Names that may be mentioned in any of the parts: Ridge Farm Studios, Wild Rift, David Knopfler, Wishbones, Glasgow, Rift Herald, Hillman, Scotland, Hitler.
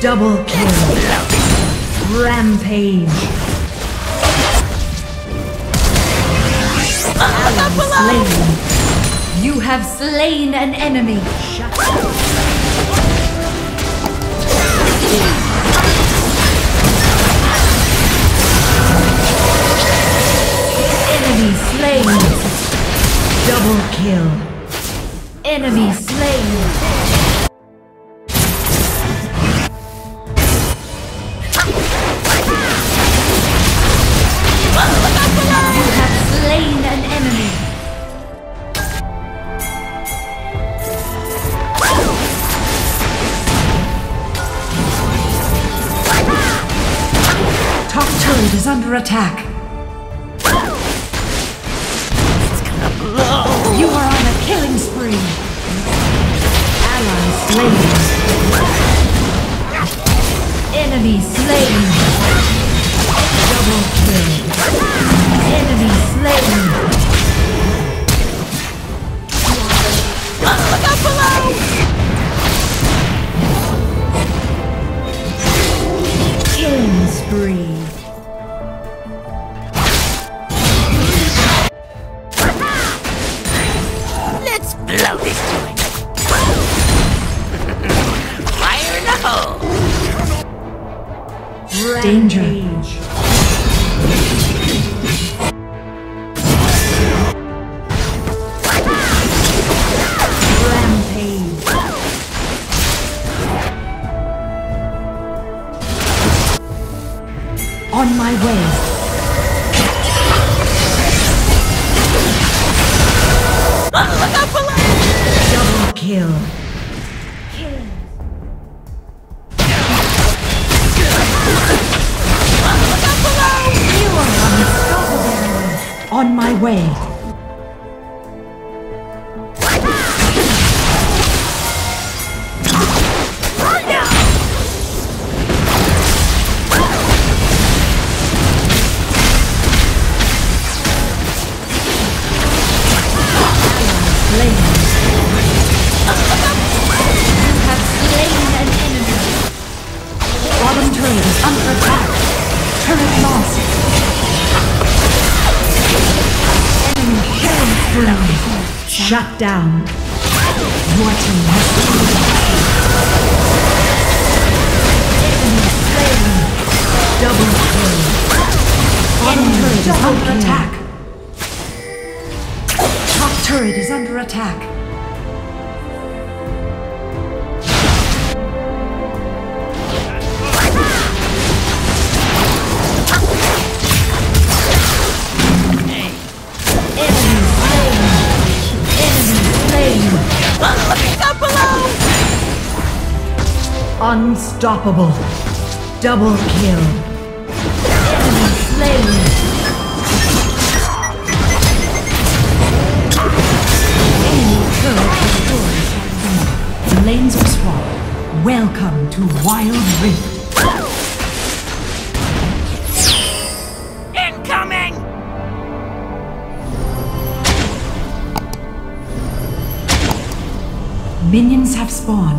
Double kill. Rampage. Slain. You have slain an enemy. Shut up. Enemy slain. Double kill. Enemy slain. You have slain an enemy. Top turret is under attack. You are on a killing spree. Ally slain. Enemy slain. Double kill. Enemy slain. Look out below. Killing spree. Danger. Rampage. On my way. Double kill. On my way. Shut down. Your team has slain. Double kill. Bottom turret is under attack. Top turret is under attack. Unstoppable. Double kill. Enemy slain. Enemy turret destroyed. The lanes are swamped. Welcome to Wild Rift. Incoming! Minions have spawned.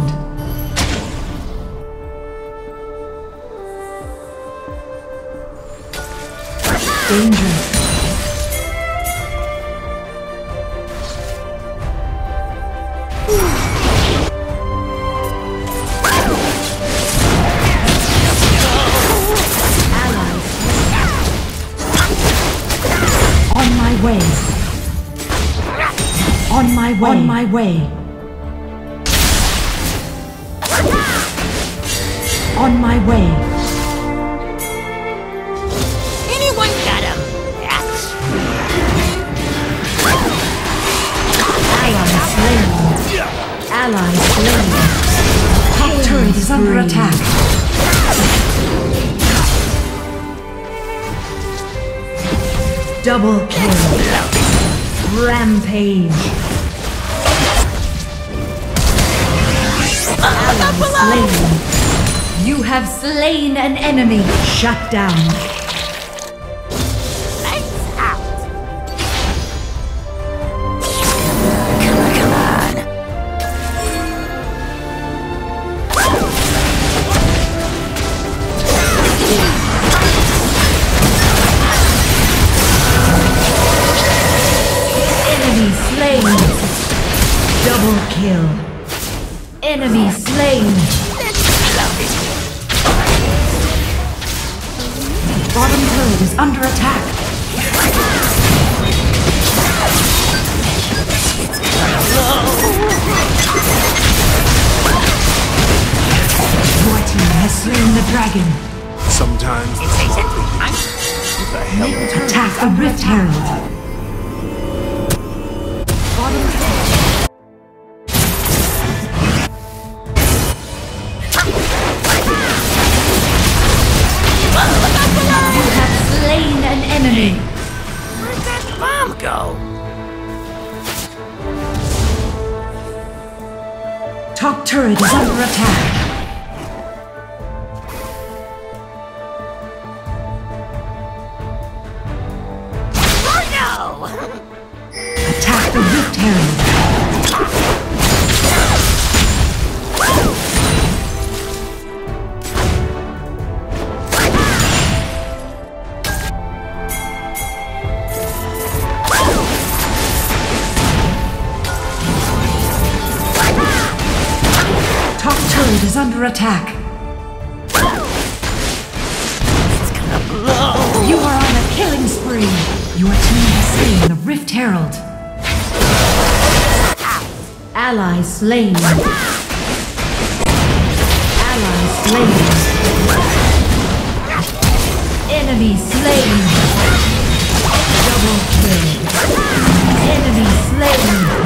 Danger. Allies. On my way. On my way. On my way. On my way. Ally slain. Top turret is under attack. Double kill. Rampage. Ally slain. You have slain an enemy. Shut down. slain. Double kill. Enemy slain. Bottom turret is under attack. Your team has slain the dragon. Sometimes it's the hell attack the Rift Herald. Top turret is under attack. Oh no! Attack the Rift Herald is under attack. It's gonna blow. You are on a killing spree. Your team has slain the Rift Herald. Ally slain. Ally slain. Enemy slain. Double kill. Enemy slain.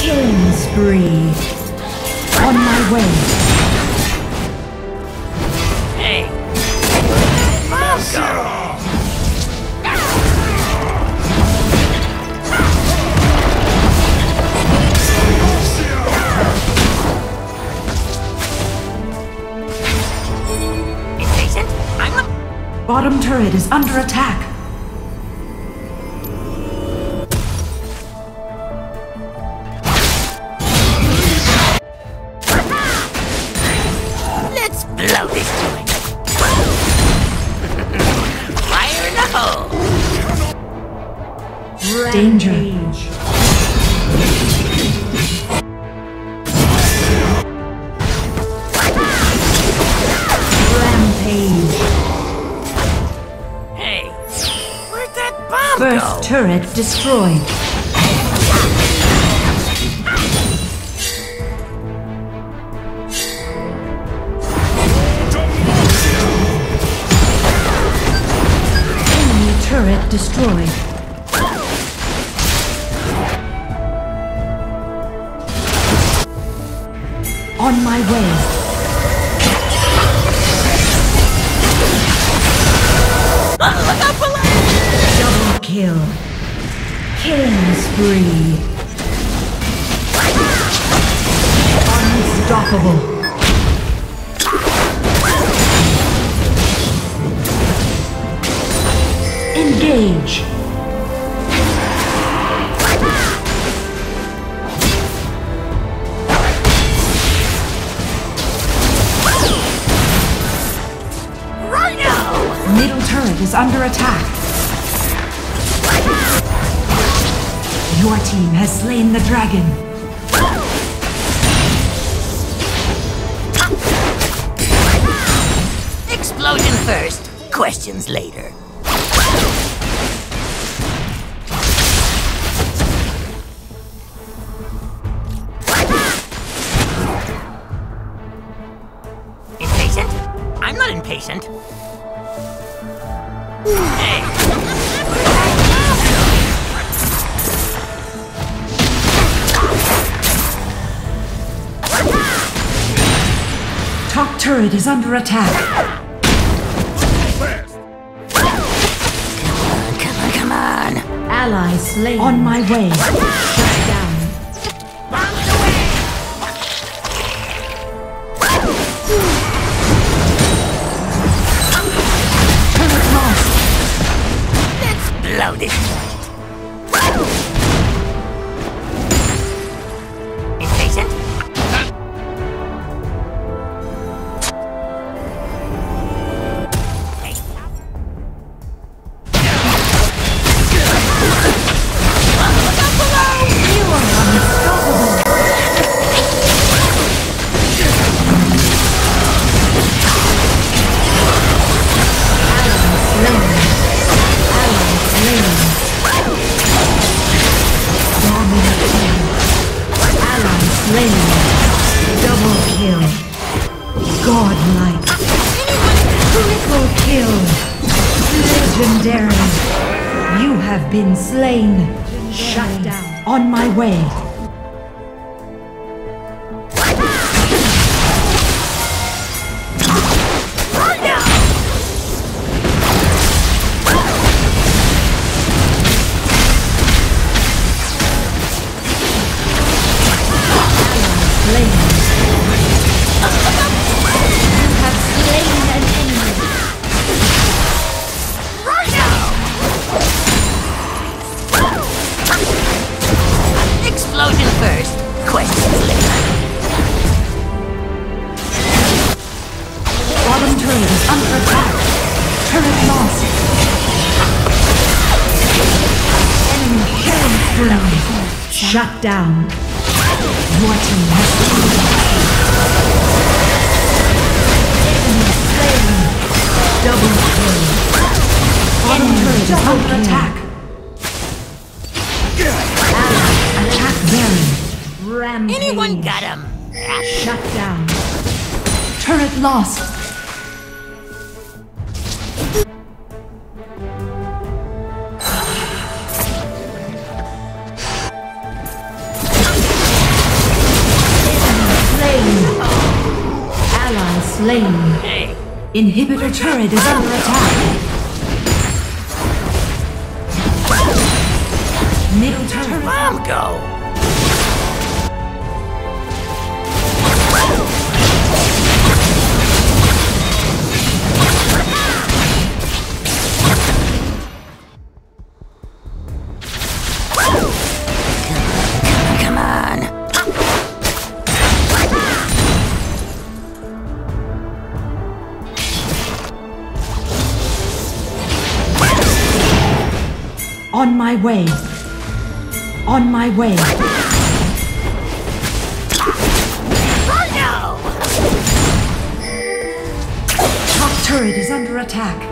Killing spree. On my way. Hey. Let's go. Bottom turret is under attack. Danger. Rampage. Hey, where'd that bomb go? First turret destroyed. Enemy turret destroyed. On my way. Look out below! Double kill. Killing spree. Unstoppable. Engage. Is under attack. Your team has slain the dragon. Explosion first, questions later. Impatient? I'm not impatient. Hey! Top turret is under attack. Come on. Ally slain. On my way. Shut down. Bombs away. Loaded. Impatient? Legendary. You have been slain. Shut down. On my way. Shut down. Your team has slain. Double kill. Bottom turret is under attack. Attack Baron. Rampage. Anyone got him? Shut down. Turret lost. Slain. Inhibitor turret is under attack. Middle turret. I'll go. On my way. On my way. Oh no! Top turret is under attack.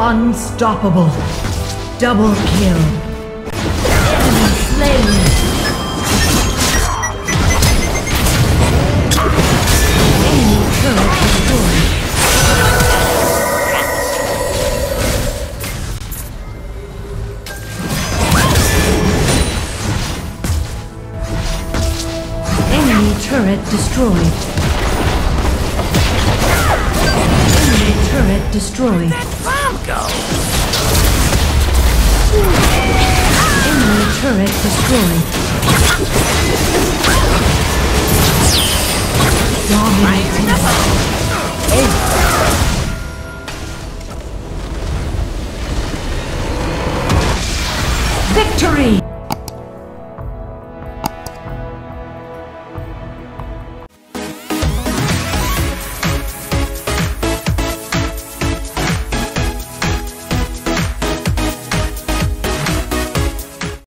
Unstoppable. Double kill. Enemy slain. Enemy turret destroyed. Enemy turret destroyed. Enemy turret destroyed. Go. Enemy turret destroyed. Dominating. Victory!